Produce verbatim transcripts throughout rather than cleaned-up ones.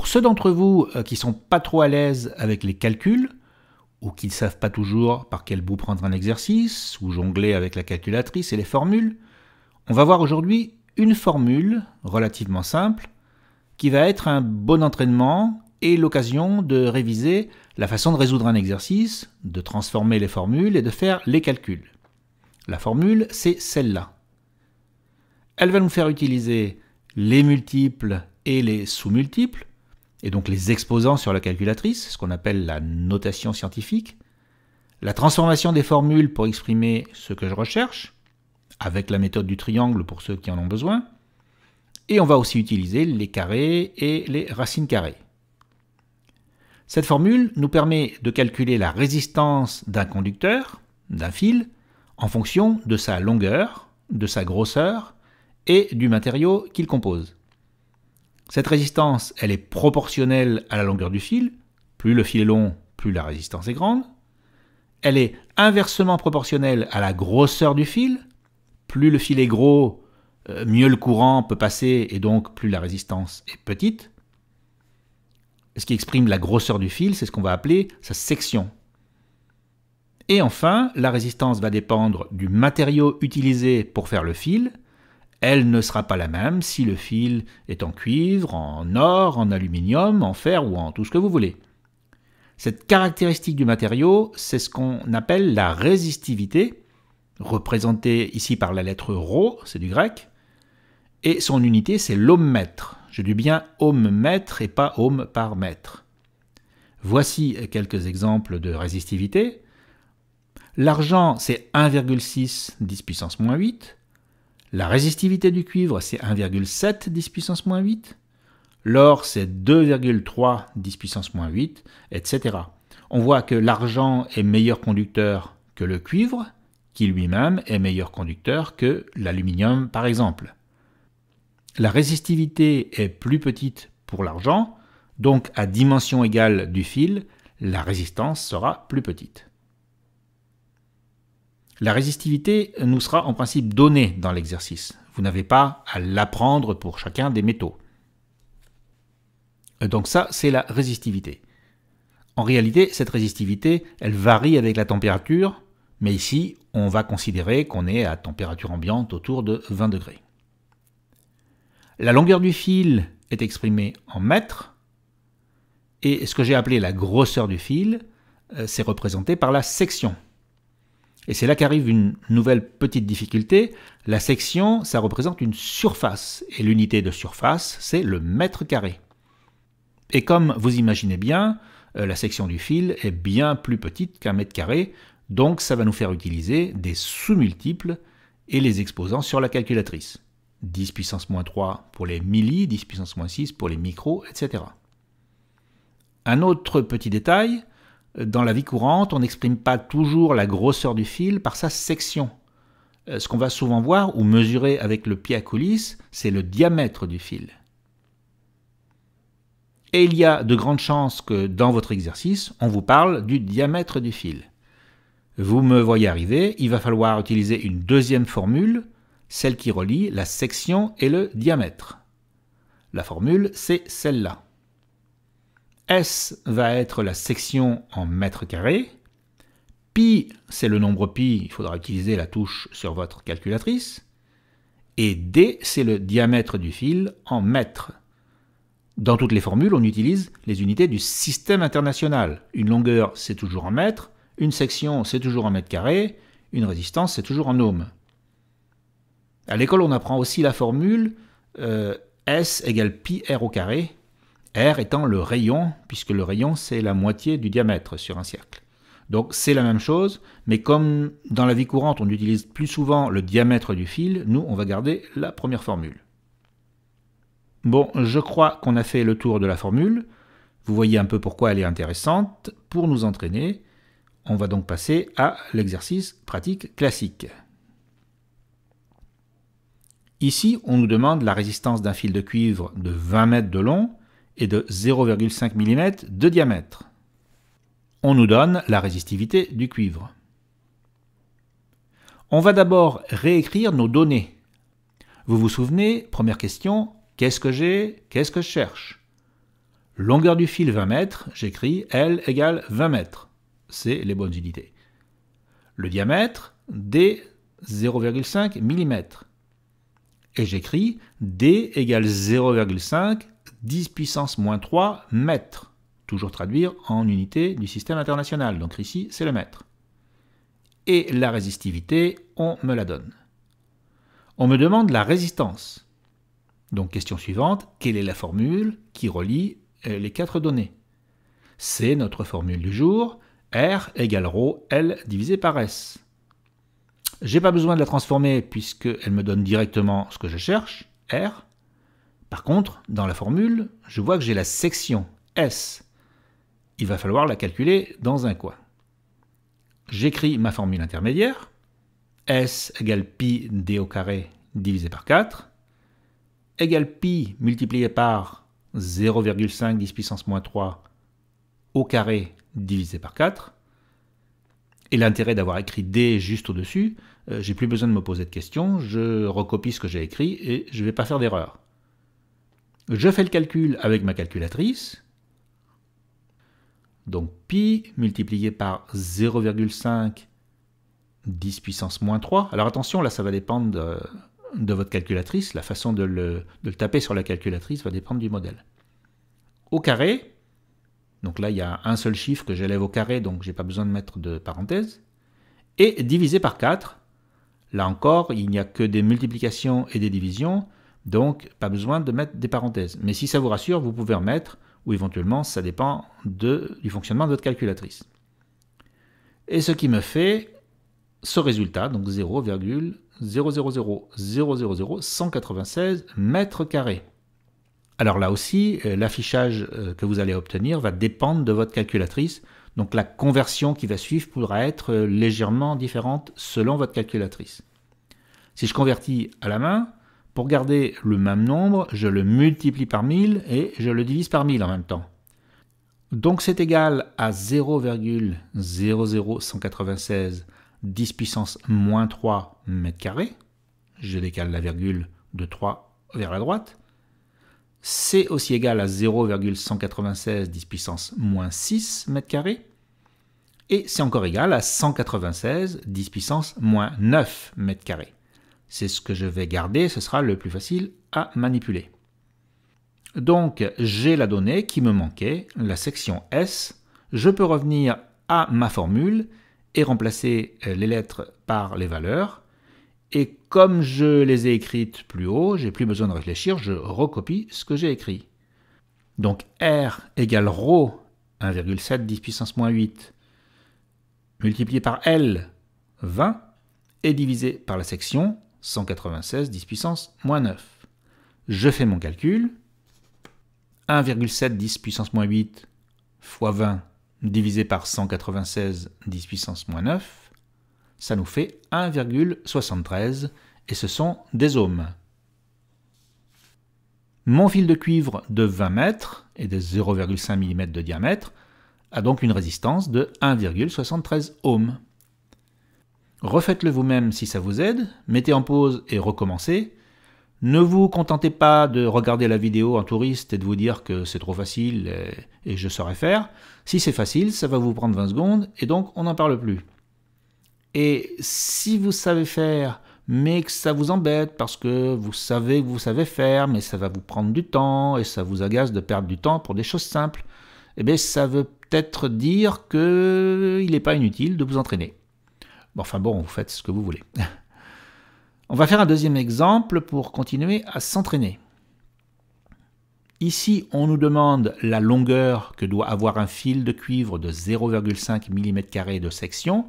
Pour ceux d'entre vous qui sont pas trop à l'aise avec les calculs, ou qui ne savent pas toujours par quel bout prendre un exercice, ou jongler avec la calculatrice et les formules, on va voir aujourd'hui une formule relativement simple qui va être un bon entraînement et l'occasion de réviser la façon de résoudre un exercice, de transformer les formules et de faire les calculs. La formule, c'est celle-là. Elle va nous faire utiliser les multiples et les sous-multiples, et donc les exposants sur la calculatrice, ce qu'on appelle la notation scientifique, la transformation des formules pour exprimer ce que je recherche, avec la méthode du triangle pour ceux qui en ont besoin, et on va aussi utiliser les carrés et les racines carrées. Cette formule nous permet de calculer la résistance d'un conducteur, d'un fil, en fonction de sa longueur, de sa grosseur et du matériau qu'il compose. Cette résistance, elle est proportionnelle à la longueur du fil. Plus le fil est long, plus la résistance est grande. Elle est inversement proportionnelle à la grosseur du fil. Plus le fil est gros, mieux le courant peut passer et donc plus la résistance est petite. Ce qui exprime la grosseur du fil, c'est ce qu'on va appeler sa section. Et enfin, la résistance va dépendre du matériau utilisé pour faire le fil. Elle ne sera pas la même si le fil est en cuivre, en or, en aluminium, en fer ou en tout ce que vous voulez. Cette caractéristique du matériau, c'est ce qu'on appelle la résistivité, représentée ici par la lettre ρ, c'est du grec, et son unité c'est l'ohm-mètre. Je dis bien ohm-mètre et pas ohm par mètre. Voici quelques exemples de résistivité. L'argent c'est un virgule six dix puissance moins huit. La résistivité du cuivre, c'est un virgule sept dix puissance moins huit. L'or, c'est deux virgule trois dix puissance moins huit, et cetera. On voit que l'argent est meilleur conducteur que le cuivre, qui lui-même est meilleur conducteur que l'aluminium, par exemple. La résistivité est plus petite pour l'argent, donc à dimension égale du fil, la résistance sera plus petite. La résistivité nous sera en principe donnée dans l'exercice. Vous n'avez pas à l'apprendre pour chacun des métaux. Donc ça, c'est la résistivité. En réalité, cette résistivité, elle varie avec la température, mais ici, on va considérer qu'on est à température ambiante autour de vingt degrés. La longueur du fil est exprimée en mètres, et ce que j'ai appelé la grosseur du fil, c'est représenté par la section. Et c'est là qu'arrive une nouvelle petite difficulté. La section, ça représente une surface. Et l'unité de surface, c'est le mètre carré. Et comme vous imaginez bien, la section du fil est bien plus petite qu'un mètre carré. Donc ça va nous faire utiliser des sous-multiples et les exposants sur la calculatrice. dix puissance moins trois pour les milli, dix puissance moins six pour les micros, et cetera. Un autre petit détail. Dans la vie courante, on n'exprime pas toujours la grosseur du fil par sa section. Ce qu'on va souvent voir ou mesurer avec le pied à coulisse, c'est le diamètre du fil. Et il y a de grandes chances que dans votre exercice, on vous parle du diamètre du fil. Vous me voyez arriver, il va falloir utiliser une deuxième formule, celle qui relie la section et le diamètre. La formule, c'est celle-là. S va être la section en mètres carrés, pi c'est le nombre pi, il faudra utiliser la touche sur votre calculatrice, et d c'est le diamètre du fil en mètres. Dans toutes les formules, on utilise les unités du système international. Une longueur c'est toujours en mètres, une section c'est toujours en mètres carrés, une résistance c'est toujours en ohms. À l'école, on apprend aussi la formule euh, S égale pi r au carré, R étant le rayon, puisque le rayon c'est la moitié du diamètre sur un cercle. Donc c'est la même chose, mais comme dans la vie courante on utilise plus souvent le diamètre du fil, nous on va garder la première formule. Bon, je crois qu'on a fait le tour de la formule. Vous voyez un peu pourquoi elle est intéressante pour nous entraîner. On va donc passer à l'exercice pratique classique. Ici, on nous demande la résistance d'un fil de cuivre de vingt mètres de long, et de zéro virgule cinq millimètres de diamètre. On nous donne la résistivité du cuivre. On va d'abord réécrire nos données. Vous vous souvenez, première question, qu'est-ce que j'ai, qu'est-ce que je cherche? Longueur du fil vingt mètres, j'écris L égale vingt mètres. C'est les bonnes unités. Le diamètre, D zéro virgule cinq millimètres. Et j'écris D égale zéro virgule cinq, dix puissance moins trois mètres. Toujours traduire en unité du système international. Donc ici, c'est le mètre. Et la résistivité, on me la donne. On me demande la résistance. Donc question suivante, quelle est la formule qui relie les quatre données? C'est notre formule du jour, R égale ρ L divisé par S. J'ai pas besoin de la transformer puisqu'elle me donne directement ce que je cherche, R. Par contre, dans la formule, je vois que j'ai la section S. Il va falloir la calculer dans un coin. J'écris ma formule intermédiaire, S égale pi d au carré divisé par quatre, égale pi multiplié par zéro virgule cinq dix puissance moins trois au carré divisé par quatre. Et l'intérêt d'avoir écrit D juste au-dessus, euh, j'ai plus besoin de me poser de questions, je recopie ce que j'ai écrit et je ne vais pas faire d'erreur. Je fais le calcul avec ma calculatrice. Donc pi multiplié par zéro virgule cinq dix puissance moins trois. Alors attention, là ça va dépendre de, de votre calculatrice, la façon de le, de le taper sur la calculatrice va dépendre du modèle. Au carré. Donc là, il y a un seul chiffre que j'élève au carré, donc je n'ai pas besoin de mettre de parenthèse. Et divisé par quatre. Là encore, il n'y a que des multiplications et des divisions, donc pas besoin de mettre des parenthèses. Mais si ça vous rassure, vous pouvez en mettre, ou éventuellement, ça dépend de, du fonctionnement de votre calculatrice. Et ce qui me fait ce résultat, donc zéro virgule zéro zéro zéro zéro zéro zéro cent quatre-vingt-seize mètres carrés. Alors là aussi, l'affichage que vous allez obtenir va dépendre de votre calculatrice. Donc la conversion qui va suivre pourra être légèrement différente selon votre calculatrice. Si je convertis à la main, pour garder le même nombre, je le multiplie par mille et je le divise par mille en même temps. Donc c'est égal à zéro virgule zéro zéro cent quatre-vingt-seize dix puissance moins trois mètres carrés. Je décale la virgule de trois vers la droite. C'est aussi égal à zéro virgule cent quatre-vingt-seize dix puissance moins six mètres carrés. Et c'est encore égal à cent quatre-vingt-seize dix puissance moins neuf mètres carrés. C'est ce que je vais garder, ce sera le plus facile à manipuler. Donc j'ai la donnée qui me manquait, la section S. Je peux revenir à ma formule et remplacer les lettres par les valeurs. Et comme je les ai écrites plus haut, j'ai plus besoin de réfléchir, je recopie ce que j'ai écrit. Donc R égale ρ, un virgule sept dix puissance moins huit, multiplié par L, vingt, et divisé par la section cent quatre-vingt-seize dix puissance moins neuf. Je fais mon calcul. un virgule sept dix puissance moins huit fois vingt divisé par cent quatre-vingt-seize dix puissance moins neuf. Ça nous fait un virgule soixante-treize et ce sont des ohms. Mon fil de cuivre de vingt mètres et de zéro virgule cinq millimètres de diamètre a donc une résistance de un virgule soixante-treize ohms. Refaites-le vous-même si ça vous aide, mettez en pause et recommencez. Ne vous contentez pas de regarder la vidéo en touriste et de vous dire que c'est trop facile et je saurais faire. Si c'est facile, ça va vous prendre vingt secondes et donc on n'en parle plus. Et si vous savez faire, mais que ça vous embête parce que vous savez que vous savez faire, mais ça va vous prendre du temps et ça vous agace de perdre du temps pour des choses simples, eh bien ça veut peut-être dire qu'il n'est pas inutile de vous entraîner. Bon, enfin bon, vous faites ce que vous voulez. On va faire un deuxième exemple pour continuer à s'entraîner. Ici, on nous demande la longueur que doit avoir un fil de cuivre de zéro virgule cinq millimètres carrés de section,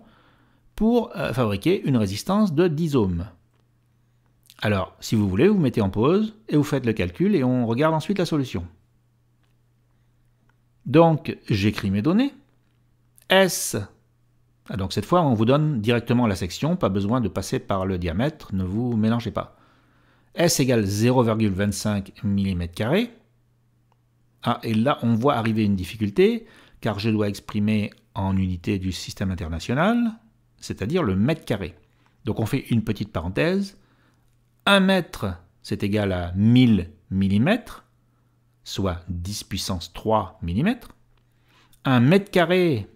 pour fabriquer une résistance de dix ohms. Alors, si vous voulez, vous mettez en pause et vous faites le calcul et on regarde ensuite la solution. Donc, j'écris mes données. S. Ah, donc cette fois, on vous donne directement la section, pas besoin de passer par le diamètre, ne vous mélangez pas. S égale zéro virgule vingt-cinq millimètres carrés. Ah, et là, on voit arriver une difficulté, car je dois exprimer en unité du système international, c'est-à-dire le mètre carré. Donc on fait une petite parenthèse. un mètre, c'est égal à mille millimètres. soit dix puissance trois millimètres. Un mètre carré,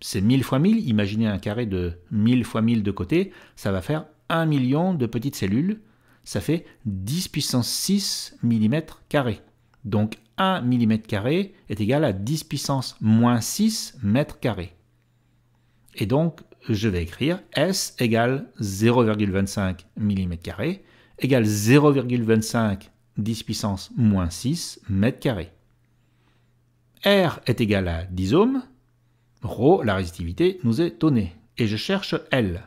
c'est mille fois mille. Imaginez un carré de mille fois mille de côté, ça va faire un million de petites cellules. Ça fait dix puissance six millimètres carrés. Donc un millimètre carré est égal à dix puissance moins six mètres carrés. Et donc, je vais écrire S égale zéro virgule vingt-cinq millimètres carrés égale zéro virgule vingt-cinq dix puissance moins six mètres carrés. R est égal à dix ohms. Rho, la résistivité, nous est donnée. Et je cherche L.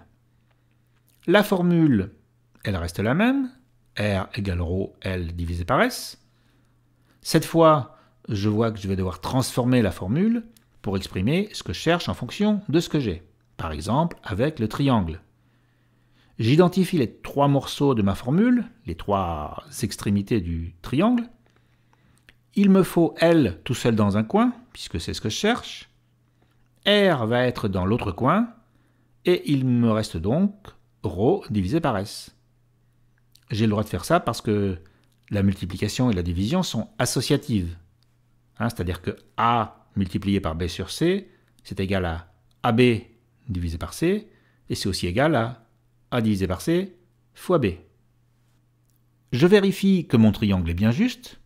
La formule, elle reste la même. R égale rho L divisé par S. Cette fois, je vois que je vais devoir transformer la formule pour exprimer ce que je cherche en fonction de ce que j'ai. Par exemple, avec le triangle. J'identifie les trois morceaux de ma formule, les trois extrémités du triangle. Il me faut L tout seul dans un coin, puisque c'est ce que je cherche. R va être dans l'autre coin. Et il me reste donc rho divisé par S. J'ai le droit de faire ça parce que la multiplication et la division sont associatives. Hein, c'est-à-dire que A multiplié par B sur C, c'est égal à A B divisé par C, et c'est aussi égal à A divisé par C fois B. Je vérifie que mon triangle est bien juste.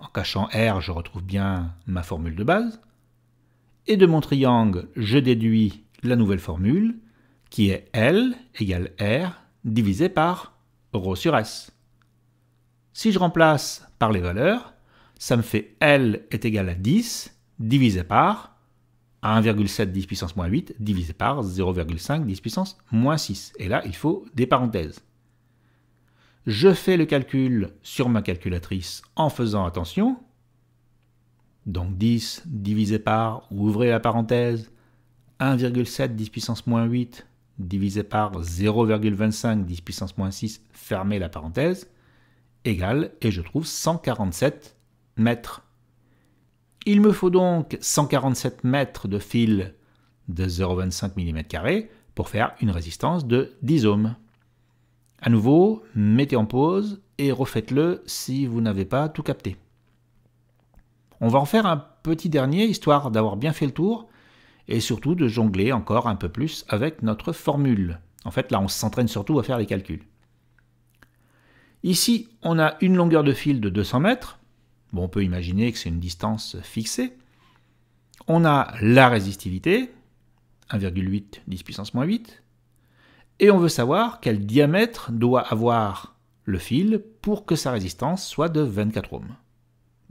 En cachant R, je retrouve bien ma formule de base. Et de mon triangle, je déduis la nouvelle formule, qui est L égale R divisé par rho sur S. Si je remplace par les valeurs, ça me fait L est égal à dix divisé par un virgule sept dix puissance moins huit divisé par zéro virgule cinq dix puissance moins six. Et là, il faut des parenthèses. Je fais le calcul sur ma calculatrice en faisant attention. Donc dix divisé par, ouvrez la parenthèse, un virgule sept dix puissance moins huit divisé par zéro virgule vingt-cinq dix puissance moins six, fermez la parenthèse, égale, et je trouve cent quarante-sept mètres. Il me faut donc cent quarante-sept mètres de fil de zéro virgule vingt-cinq millimètres carrés pour faire une résistance de dix ohms. À nouveau, mettez en pause et refaites-le si vous n'avez pas tout capté. On va en faire un petit dernier, histoire d'avoir bien fait le tour et surtout de jongler encore un peu plus avec notre formule. En fait, là, on s'entraîne surtout à faire les calculs. Ici, on a une longueur de fil de deux cents mètres. Bon, on peut imaginer que c'est une distance fixée. On a la résistivité, un virgule huit dix puissance moins huit. Et on veut savoir quel diamètre doit avoir le fil pour que sa résistance soit de vingt-quatre ohms.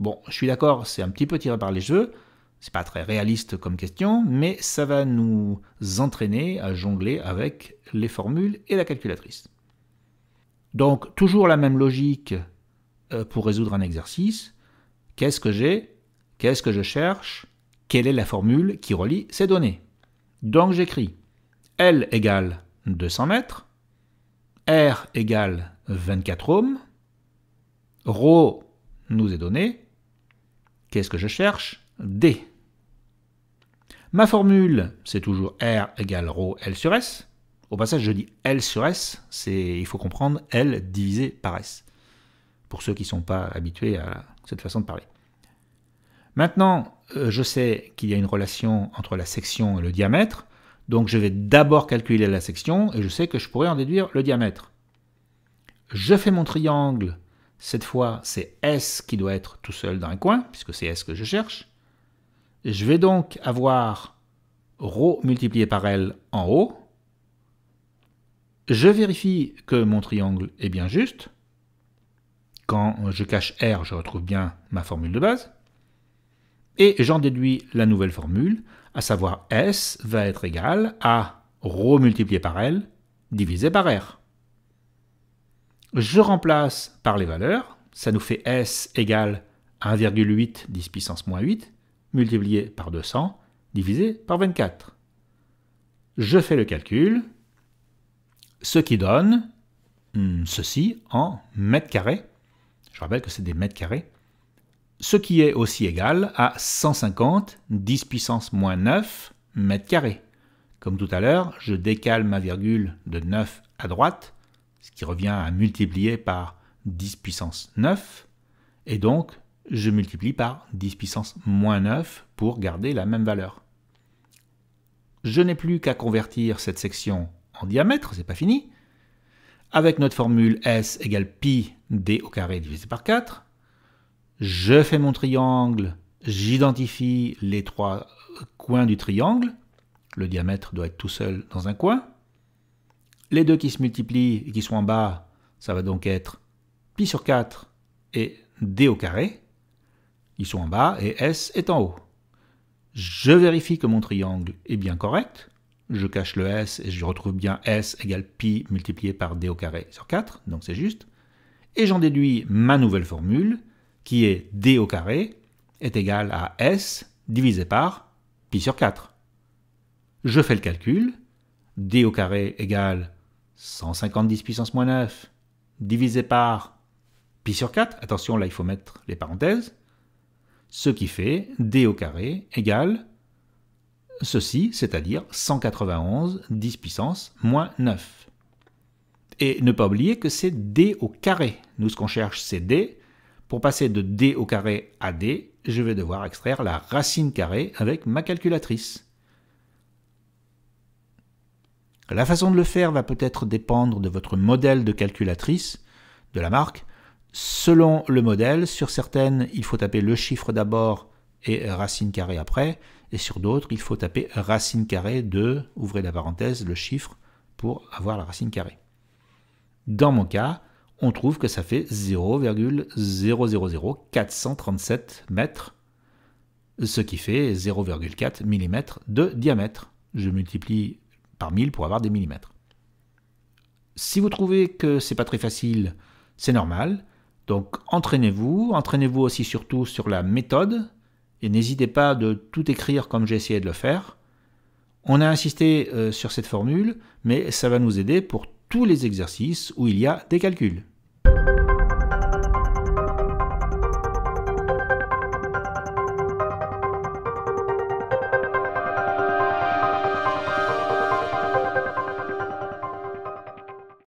Bon, je suis d'accord, c'est un petit peu tiré par les cheveux. C'est pas très réaliste comme question, mais ça va nous entraîner à jongler avec les formules et la calculatrice. Donc, toujours la même logique pour résoudre un exercice. Qu'est-ce que j'ai? Qu'est-ce que je cherche? Quelle est la formule qui relie ces données? Donc j'écris L égale deux cents mètres, R égale vingt-quatre ohms, rho nous est donné, qu'est-ce que je cherche? D. Ma formule, c'est toujours R égale rho L sur S. Au passage, je dis L sur S, c'est, il faut comprendre L divisé par S, pour ceux qui ne sont pas habitués à cette façon de parler. Maintenant, je sais qu'il y a une relation entre la section et le diamètre, donc je vais d'abord calculer la section, et je sais que je pourrais en déduire le diamètre. Je fais mon triangle, cette fois c'est S qui doit être tout seul dans un coin, puisque c'est S que je cherche. Je vais donc avoir ρ multiplié par L en haut. Je vérifie que mon triangle est bien juste. Quand je cache R, je retrouve bien ma formule de base. Et j'en déduis la nouvelle formule, à savoir S va être égal à ρ multiplié par L divisé par R. Je remplace par les valeurs, ça nous fait S égale un virgule huit dix puissance moins huit multiplié par deux cents divisé par vingt-quatre. Je fais le calcul, ce qui donne hmm, ceci en mètres carrés. Je rappelle que c'est des mètres carrés. Ce qui est aussi égal à cent cinquante dix puissance moins neuf mètres carrés. Comme tout à l'heure, je décale ma virgule de neuf à droite, ce qui revient à multiplier par dix puissance neuf. Et donc, je multiplie par dix puissance moins neuf pour garder la même valeur. Je n'ai plus qu'à convertir cette section en diamètre, c'est pas fini, avec notre formule S égale pi d au carré divisé par quatre. Je fais mon triangle, j'identifie les trois coins du triangle, le diamètre doit être tout seul dans un coin, les deux qui se multiplient et qui sont en bas, ça va donc être pi sur quatre et d au carré, ils sont en bas et S est en haut. Je vérifie que mon triangle est bien correct, je cache le S et je retrouve bien S égale pi multiplié par d au carré sur quatre, donc c'est juste, et j'en déduis ma nouvelle formule, qui est d au carré, est égal à S divisé par pi sur quatre. Je fais le calcul, d au carré égale cent cinquante puissance moins neuf divisé par pi sur quatre, attention là il faut mettre les parenthèses, ce qui fait d au carré égale ceci, c'est-à-dire cent quatre-vingt-onze dix puissance moins neuf. Et ne pas oublier que c'est d au carré, nous ce qu'on cherche c'est d. Pour passer de d au carré à d, je vais devoir extraire la racine carrée avec ma calculatrice. La façon de le faire va peut-être dépendre de votre modèle de calculatrice, de la marque. Selon le modèle, sur certaines, il faut taper le chiffre d'abord et racine carrée après, et sur d'autres, il faut taper racine carrée de, ouvrez la parenthèse, le chiffre pour avoir la racine carrée. Dans mon cas, on trouve que ça fait zéro virgule zéro zéro zéro quatre cent trente-sept mètres, ce qui fait zéro virgule quatre millimètres de diamètre. Je multiplie par mille pour avoir des millimètres. Si vous trouvez que c'est pas très facile, c'est normal. Donc entraînez-vous, entraînez-vous aussi surtout sur la méthode et n'hésitez pas de tout écrire comme j'ai essayé de le faire. On a insisté sur cette formule, mais ça va nous aider pour tous les exercices où il y a des calculs.